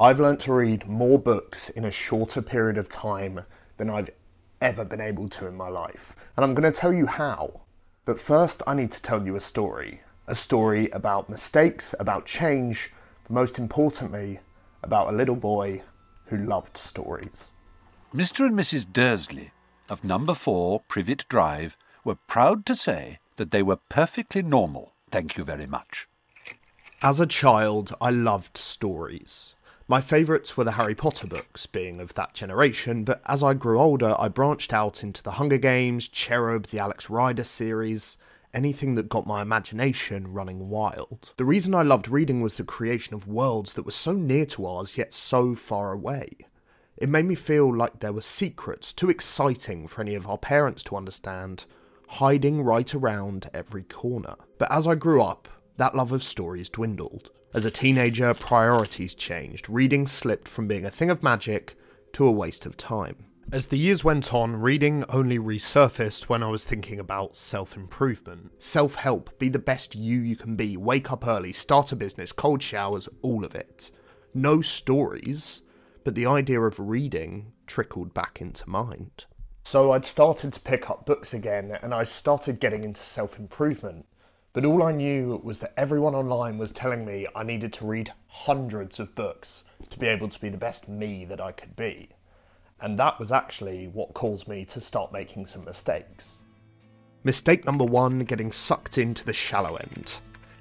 I've learned to read more books in a shorter period of time than I've ever been able to in my life. And I'm going to tell you how. But first, I need to tell you a story. A story about mistakes, about change, but most importantly, about a little boy who loved stories. Mr. and Mrs. Dursley of number 4 Privet Drive were proud to say that they were perfectly normal. Thank you very much. As a child, I loved stories. My favourites were the Harry Potter books, being of that generation, but as I grew older, I branched out into the Hunger Games, Cherub, the Alex Rider series, anything that got my imagination running wild. The reason I loved reading was the creation of worlds that were so near to ours, yet so far away. It made me feel like there were secrets too exciting for any of our parents to understand, hiding right around every corner. But as I grew up, that love of stories dwindled. As a teenager, priorities changed. Reading slipped from being a thing of magic to a waste of time. As the years went on, reading only resurfaced when I was thinking about self-improvement. Self-help, be the best you can be, wake up early, start a business, cold showers, all of it. No stories, but the idea of reading trickled back into mind. So I'd started to pick up books again, and I started getting into self-improvement. But all I knew was that everyone online was telling me I needed to read hundreds of books to be able to be the best me that I could be. And that was actually what caused me to start making some mistakes. Mistake number 1, getting sucked into the shallow end.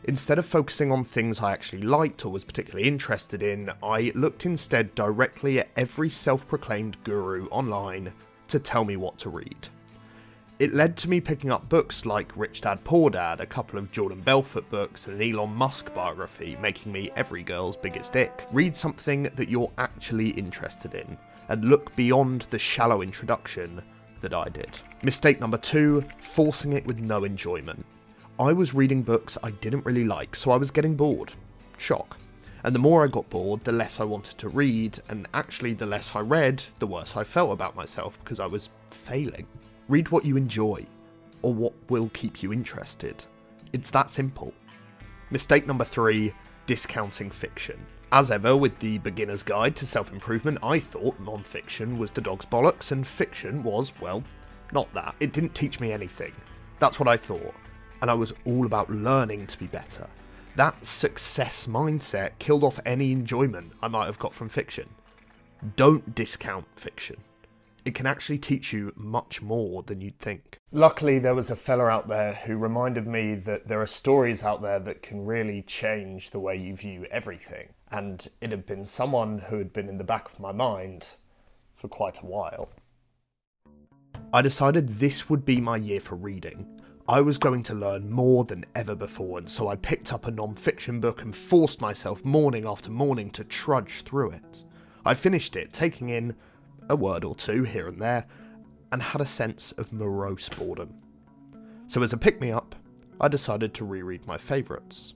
Instead of focusing on things I actually liked or was particularly interested in, I looked instead directly at every self-proclaimed guru online to tell me what to read. It led to me picking up books like Rich Dad Poor Dad, a couple of Jordan Belfort books, and an Elon Musk biography, making me every girl's biggest dick. Read something that you're actually interested in, and look beyond the shallow introduction that I did. Mistake number 2, forcing it with no enjoyment. I was reading books I didn't really like, so I was getting bored. Shock. And the more I got bored, the less I wanted to read, and actually the less I read, the worse I felt about myself because I was failing. Read what you enjoy, or what will keep you interested. It's that simple. Mistake number 3, discounting fiction. As ever with the Beginner's Guide to Self-Improvement, I thought non-fiction was the dog's bollocks and fiction was, well, not that. It didn't teach me anything. That's what I thought, and I was all about learning to be better. That success mindset killed off any enjoyment I might have got from fiction. Don't discount fiction. It can actually teach you much more than you'd think. Luckily, there was a fella out there who reminded me that there are stories out there that can really change the way you view everything. And it had been someone who had been in the back of my mind for quite a while. I decided this would be my year for reading. I was going to learn more than ever before, and so I picked up a non-fiction book and forced myself morning after morning to trudge through it. I finished it, taking in a word or two here and there, and had a sense of morose boredom. So as a pick-me-up, I decided to reread my favourites.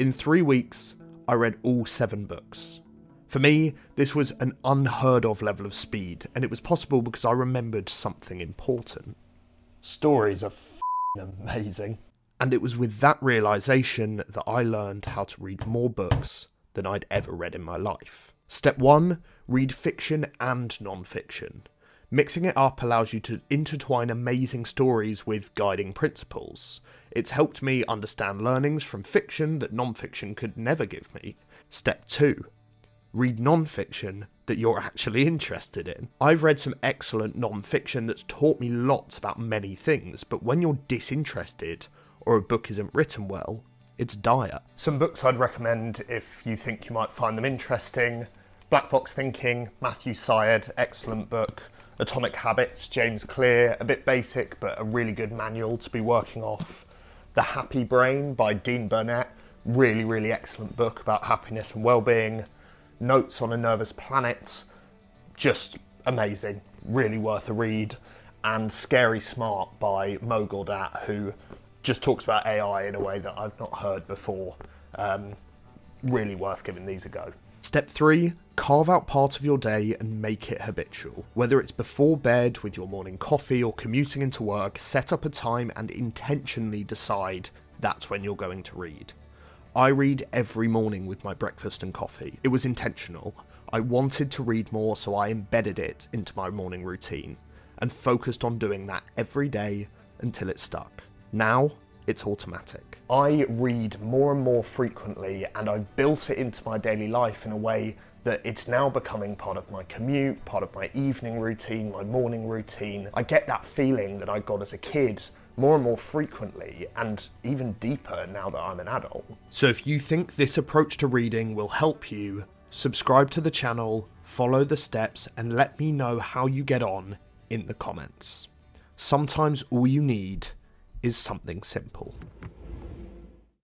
In 3 weeks, I read all 7 books. For me, this was an unheard-of level of speed, and it was possible because I remembered something important. Stories are f***ing amazing. And it was with that realisation that I learned how to read more books than I'd ever read in my life. Step 1, read fiction and non-fiction. Mixing it up allows you to intertwine amazing stories with guiding principles. It's helped me understand learnings from fiction that non-fiction could never give me. Step 2, read non-fiction that you're actually interested in. I've read some excellent non-fiction that's taught me lots about many things, but when you're disinterested or a book isn't written well, it's dire. Some books I'd recommend if you think you might find them interesting: Black Box Thinking, Matthew Syed, excellent book. Atomic Habits, James Clear, a bit basic but a really good manual to be working off. The Happy Brain by Dean Burnett, really, really excellent book about happiness and well-being. Notes on a Nervous Planet, just amazing, really worth a read. And Scary Smart by Mo Gaudat, who just talks about AI in a way that I've not heard before. Really worth giving these a go. Step 3, carve out part of your day and make it habitual. Whether it's before bed with your morning coffee or commuting into work, set up a time and intentionally decide that's when you're going to read. I read every morning with my breakfast and coffee. It was intentional. I wanted to read more, so I embedded it into my morning routine and focused on doing that every day until it stuck. Now, it's automatic. I read more and more frequently, and I've built it into my daily life in a way that it's now becoming part of my commute, part of my evening routine, my morning routine. I get that feeling that I got as a kid more and more frequently, and even deeper now that I'm an adult. So if you think this approach to reading will help you, subscribe to the channel, follow the steps, and let me know how you get on in the comments. Sometimes all you need is something simple.